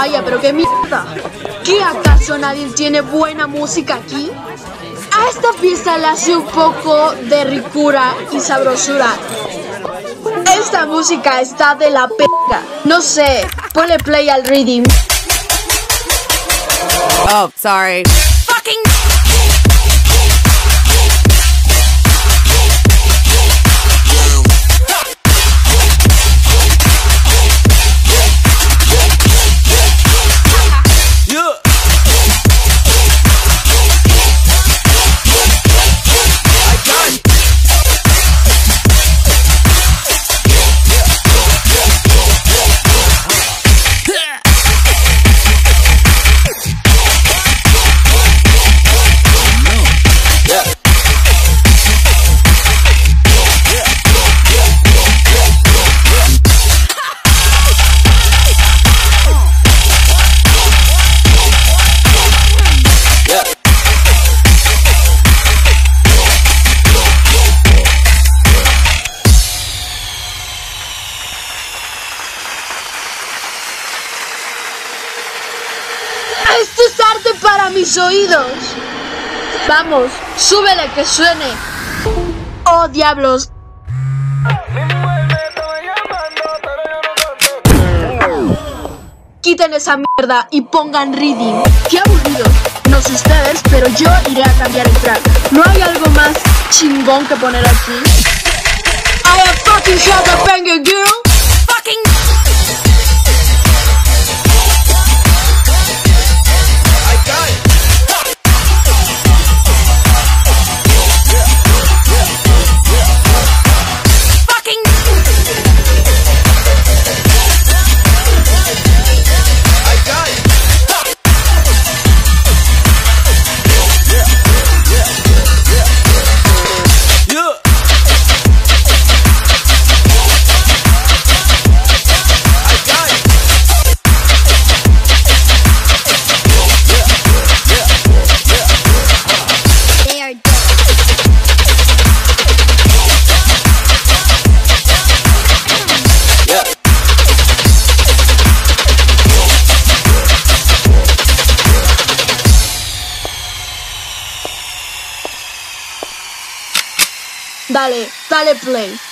Vaya, pero qué mierda. ¿Qué acaso nadie tiene buena música aquí? A esta fiesta le hace un poco de ricura y sabrosura. Esta música está de la p***a. No sé, ponle play al reading. Oh, sorry. Esto es arte para mis oídos. Vamos, súbele que suene. Oh, diablos. Quiten esa mierda y pongan reading. Qué aburrido. No sé ustedes, pero yo iré a cambiar el track. ¿No hay algo más chingón que poner aquí? I am fucking shot a banger girl. Dale play.